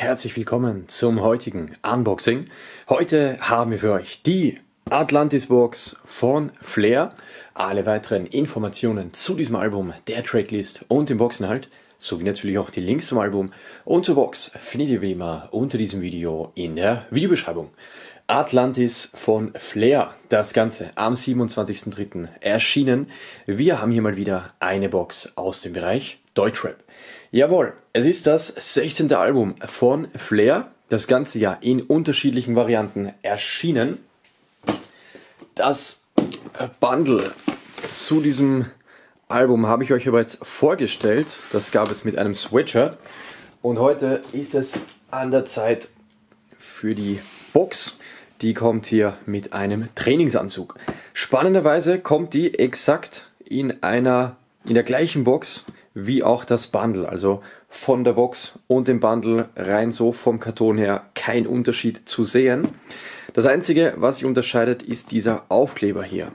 Herzlich willkommen zum heutigen Unboxing. Heute haben wir für euch die Atlantis Box von Fler. Alle weiteren Informationen zu diesem Album, der Tracklist und dem Boxinhalt, sowie natürlich auch die Links zum Album und zur Box findet ihr wie immer unter diesem Video in der Videobeschreibung. Atlantis von Fler, das Ganze am 27.03. erschienen. Wir haben hier mal wieder eine Box aus dem Bereich Deutschrap. Jawohl, es ist das 16. Album von Fler, das ganze Jahr in unterschiedlichen Varianten erschienen. Das Bundle zu diesem Album habe ich euch bereits vorgestellt, das gab es mit einem Sweatshirt und heute ist es an der Zeit für die Box. Die kommt hier mit einem Trainingsanzug. Spannenderweise kommt die exakt in der gleichen Box wie auch das Bundle. Also von der Box und dem Bundle rein so vom Karton her kein Unterschied zu sehen. Das einzige, was sich unterscheidet, ist dieser Aufkleber hier.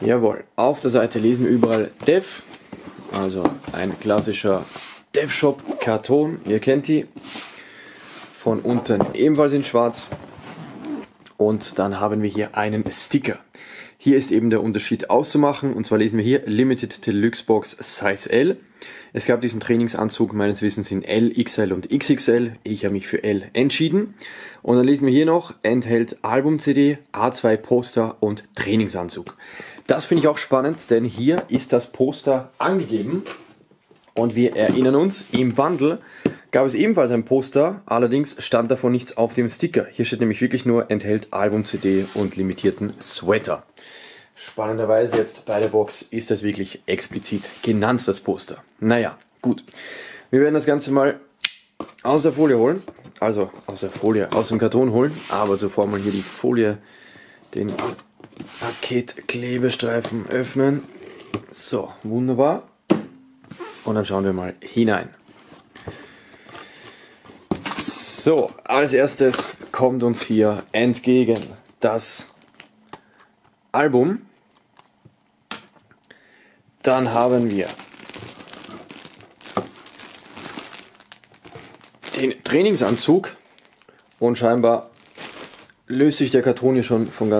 Jawohl, auf der Seite lesen wir überall Dev, also ein klassischer DevShop Karton. Ihr kennt die. Von unten ebenfalls in schwarz und dann haben wir hier einen Sticker. Hier ist eben der Unterschied auszumachen und zwar lesen wir hier Limited Deluxe Box Size L. Es gab diesen Trainingsanzug meines Wissens in L, XL und XXL. Ich habe mich für L entschieden. Und dann lesen wir hier noch, enthält Album-CD, A2 Poster und Trainingsanzug. Das finde ich auch spannend, denn hier ist das Poster angegeben. Und wir erinnern uns, im Bundle gab es ebenfalls ein Poster, allerdings stand davon nichts auf dem Sticker. Hier steht nämlich wirklich nur, enthält Album-CD und limitierten Sweater. Spannenderweise jetzt bei der Box ist das wirklich explizit genannt, das Poster. Naja, gut. Wir werden das Ganze mal aus der Folie holen. Also aus dem Karton holen. Aber zuvor mal hier die Folie, den Paketklebestreifen öffnen. So, wunderbar. Und dann schauen wir mal hinein. So, als erstes kommt uns hier entgegen das Album. Dann haben wir den Trainingsanzug und scheinbar löst sich der Karton hier schon von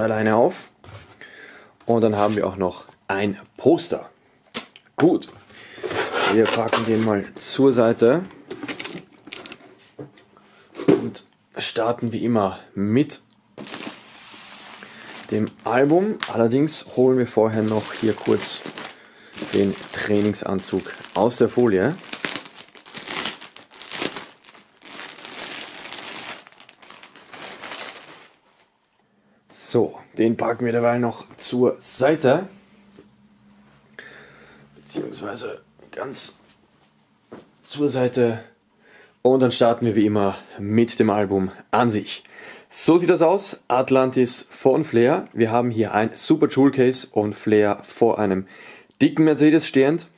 alleine auf. Und dann haben wir auch noch ein Poster. Gut, wir packen den mal zur Seite und starten wie immer mit dem Album. Allerdings holen wir vorher noch hier kurz den Trainingsanzug aus der Folie. So, den packen wir derweil noch zur Seite. Beziehungsweise ganz zur Seite und dann starten wir wie immer mit dem Album an sich. So sieht das aus, Atlantis von Fler. Wir haben hier ein super Jewel Case und Fler vor einem dicken Mercedes stehend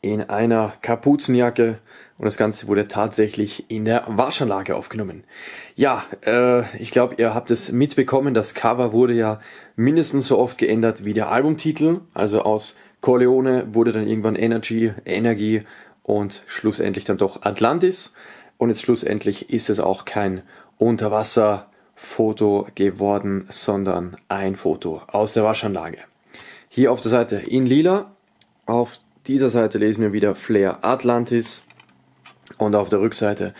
in einer Kapuzenjacke und das Ganze wurde tatsächlich in der Waschanlage aufgenommen. Ja, ich glaube, ihr habt es mitbekommen, das Cover wurde ja mindestens so oft geändert wie der Albumtitel, also aus Corleone wurde dann irgendwann Energie und schlussendlich dann doch Atlantis. Und jetzt schlussendlich ist es auch kein Unterwasserfoto geworden, sondern ein Foto aus der Waschanlage. Hier auf der Seite in lila, auf dieser Seite lesen wir wieder Fler Atlantis und auf der Rückseite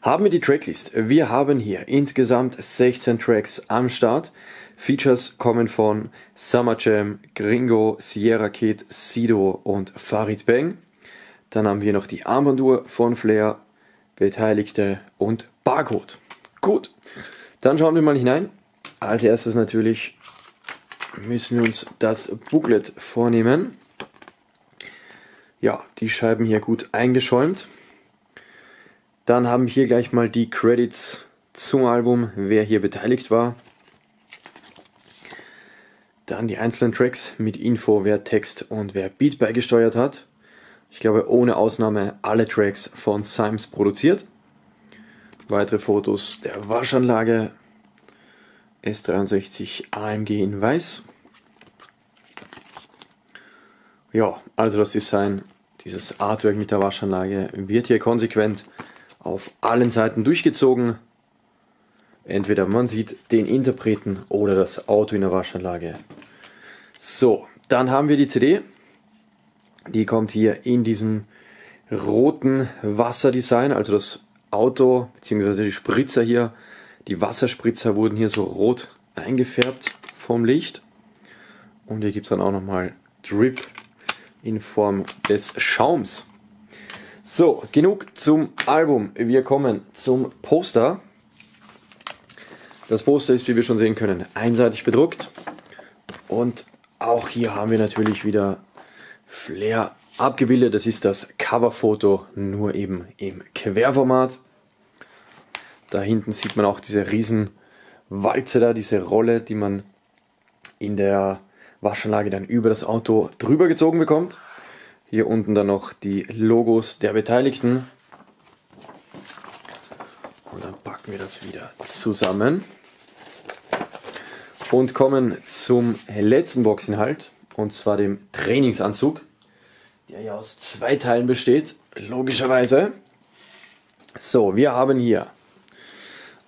haben wir die Tracklist. Wir haben hier insgesamt 16 Tracks am Start. Features kommen von Summer Cem, Gringo, Sierra Kidd, Sido und Farid Bang. Dann haben wir noch die Armbanduhr von Fler, Beteiligte und Barcode. Gut, dann schauen wir mal hinein. Als erstes natürlich müssen wir uns das Booklet vornehmen. Ja, die Scheiben hier gut eingeschäumt. Dann haben wir hier gleich mal die Credits zum Album, wer hier beteiligt war. Dann die einzelnen Tracks mit Info, wer Text und wer Beat beigesteuert hat. Ich glaube, ohne Ausnahme alle Tracks von Symes produziert. Weitere Fotos der Waschanlage. S63 AMG in weiß. Ja, also das Design, Dieses Artwork mit der Waschanlage wird hier konsequent auf allen Seiten durchgezogen. Entweder man sieht den Interpreten oder das Auto in der Waschanlage. So, dann haben wir die CD. Die kommt hier in diesem roten Wasserdesign, also das Auto bzw. die Spritzer hier. Die Wasserspritzer wurden hier so rot eingefärbt vom Licht. Und hier gibt es dann auch nochmal Drip in Form des Schaums. So, genug zum Album. Wir kommen zum Poster. Das Poster ist, wie wir schon sehen können, einseitig bedruckt. Und auch hier haben wir natürlich wieder Fler abgebildet. Das ist das Coverfoto, nur eben im Querformat. Da hinten sieht man auch diese riesen Walze da, diese Rolle, die man in der Waschanlage dann über das Auto drüber gezogen bekommt. Hier unten dann noch die Logos der Beteiligten. Und dann packen wir das wieder zusammen. Und kommen zum letzten Boxinhalt, und zwar dem Trainingsanzug, der ja aus zwei Teilen besteht, logischerweise. So, wir haben hier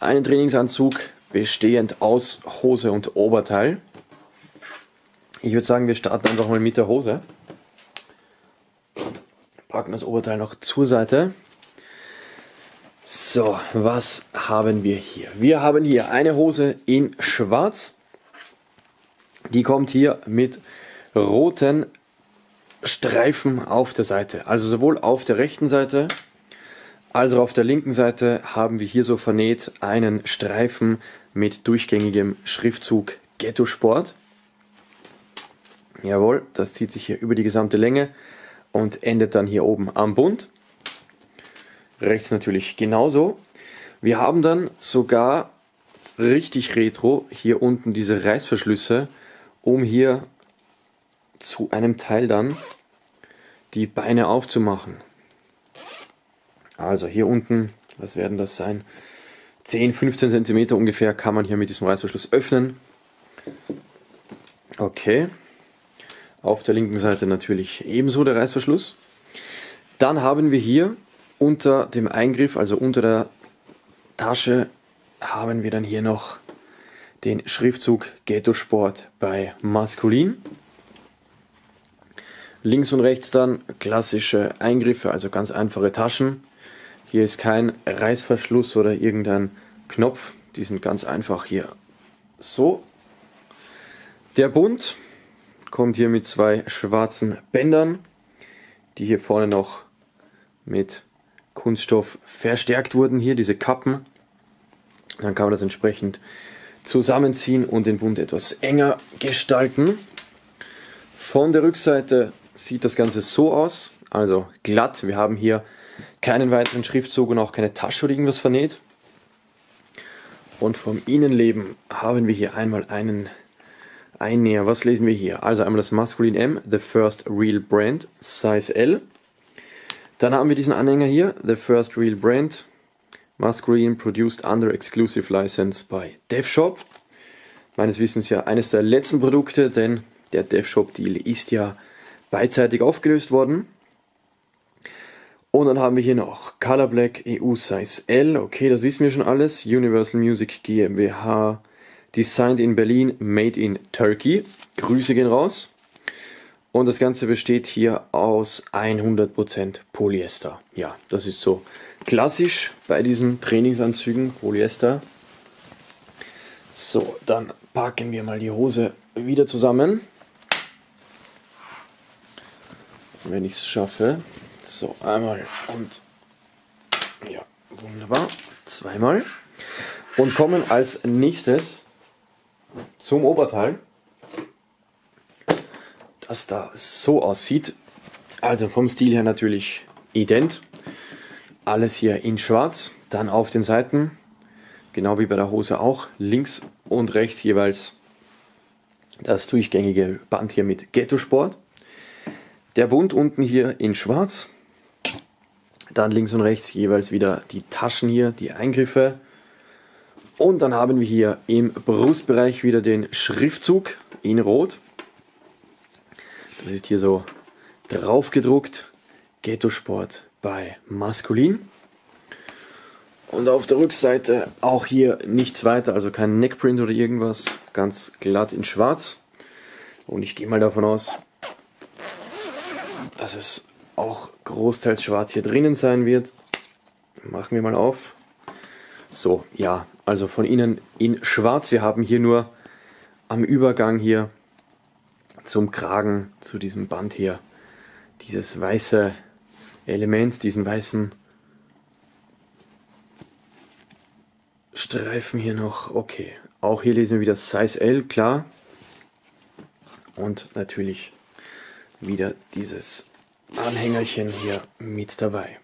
einen Trainingsanzug bestehend aus Hose und Oberteil. Ich würde sagen, wir starten einfach mal mit der Hose. Packen das Oberteil noch zur Seite. So, was haben wir hier? Wir haben hier eine Hose in Schwarz. Die kommt hier mit roten Streifen auf der Seite. Also sowohl auf der rechten Seite als auch auf der linken Seite haben wir hier so vernäht einen Streifen mit durchgängigem Schriftzug Ghetto Sport. Jawohl, das zieht sich hier über die gesamte Länge und endet dann hier oben am Bund. Rechts natürlich genauso. Wir haben dann sogar richtig retro hier unten diese Reißverschlüsse, um hier zu einem Teil dann die Beine aufzumachen. Also hier unten, was werden das sein? 10, 15 cm ungefähr kann man hier mit diesem Reißverschluss öffnen. Okay. Auf der linken Seite natürlich ebenso der Reißverschluss. Dann haben wir hier unter dem Eingriff, also unter der Tasche, haben wir dann hier noch den Schriftzug Ghetto Sport bei Maskulin. Links und rechts dann klassische Eingriffe, also ganz einfache Taschen. Hier ist kein Reißverschluss oder irgendein Knopf. Die sind ganz einfach hier so. Der Bund kommt hier mit zwei schwarzen Bändern, die hier vorne noch mit Kunststoff verstärkt wurden, hier diese Kappen. Dann kann man das entsprechend zusammenziehen und den Bund etwas enger gestalten. Von der Rückseite sieht das Ganze so aus, also glatt. Wir haben hier keinen weiteren Schriftzug und auch keine Tasche oder irgendwas vernäht. Und vom Innenleben haben wir hier einmal einen Einnäher. Was lesen wir hier? Also einmal das Maskulin M, The First Real Brand, Size L. Dann haben wir diesen Anhänger hier, The First Real Brand, Maskulin produced under exclusive license by DevShop. Meines Wissens ja eines der letzten Produkte, denn der DevShop-Deal ist ja beidseitig aufgelöst worden. Und dann haben wir hier noch Color Black EU Size L. Okay, das wissen wir schon alles. Universal Music GmbH, designed in Berlin, made in Turkey. Grüße gehen raus. Und das Ganze besteht hier aus 100% Polyester. Ja, das ist so klassisch bei diesen Trainingsanzügen, Polyester. So, dann packen wir mal die Hose wieder zusammen. Wenn ich es schaffe. So, einmal und ja, wunderbar. Zweimal. Und kommen als nächstes zum Oberteil, das da so aussieht. Also vom Stil her natürlich ident. Alles hier in Schwarz. Dann auf den Seiten, genau wie bei der Hose auch, links und rechts jeweils das durchgängige Band hier mit Ghetto Sport. Der Bund unten hier in Schwarz. Dann links und rechts jeweils wieder die Taschen hier, die Eingriffe. Und dann haben wir hier im Brustbereich wieder den Schriftzug in Rot. Das ist hier so drauf gedruckt. Ghetto Sport bei Maskulin. Und auf der Rückseite auch hier nichts weiter, also kein Neckprint oder irgendwas, ganz glatt in schwarz. Und ich gehe mal davon aus, dass es auch großteils schwarz hier drinnen sein wird. Machen wir mal auf. So, ja, also von innen in schwarz. Wir haben hier nur am Übergang hier zum Kragen, zu diesem Band hier, dieses weiße Element, diesen weißen Streifen hier noch. Okay, auch hier lesen wir wieder Size L, klar. Und natürlich wieder dieses Anhängerchen hier mit dabei.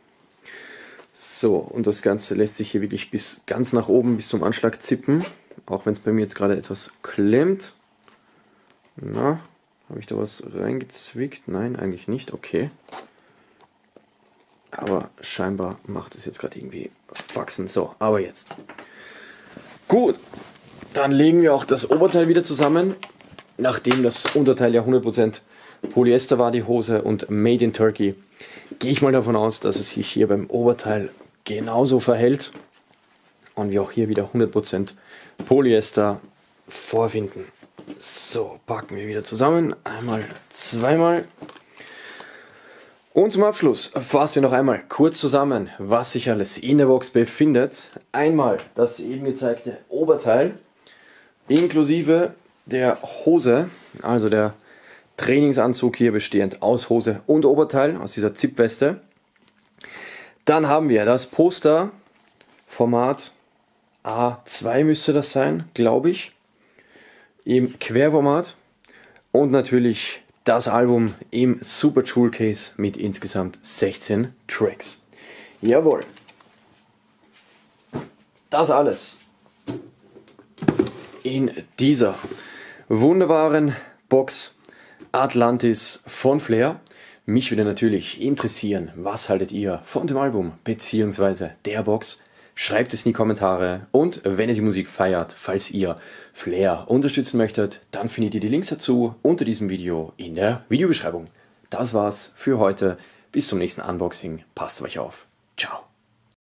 So, und das Ganze lässt sich hier wirklich bis ganz nach oben, bis zum Anschlag zippen. Auch wenn es bei mir jetzt gerade etwas klemmt. Na, habe ich da was reingezwickt? Nein, eigentlich nicht. Okay. Aber scheinbar macht es jetzt gerade irgendwie Faxen. So, aber jetzt. Gut, dann legen wir auch das Oberteil wieder zusammen. Nachdem das Unterteil ja 100% Polyester war, die Hose, und Made in Turkey, gehe ich mal davon aus, dass es sich hier beim Oberteil genauso verhält und wir auch hier wieder 100% Polyester vorfinden. So, packen wir wieder zusammen. Einmal, zweimal. Und zum Abschluss fassen wir noch einmal kurz zusammen, was sich alles in der Box befindet. Einmal das eben gezeigte Oberteil inklusive der Hose, also der Trainingsanzug hier bestehend aus Hose und Oberteil, aus dieser Zipweste. Dann haben wir das Poster, Format A2 müsste das sein, glaube ich, im Querformat. Und natürlich das Album im Super Jewel Case mit insgesamt 16 Tracks. Jawohl. Das alles in dieser wunderbaren Box Atlantis von Fler. Mich würde natürlich interessieren, was haltet ihr von dem Album bzw. der Box? Schreibt es in die Kommentare, und wenn ihr die Musik feiert, falls ihr Fler unterstützen möchtet, dann findet ihr die Links dazu unter diesem Video in der Videobeschreibung. Das war's für heute. Bis zum nächsten Unboxing. Passt auf euch auf. Ciao.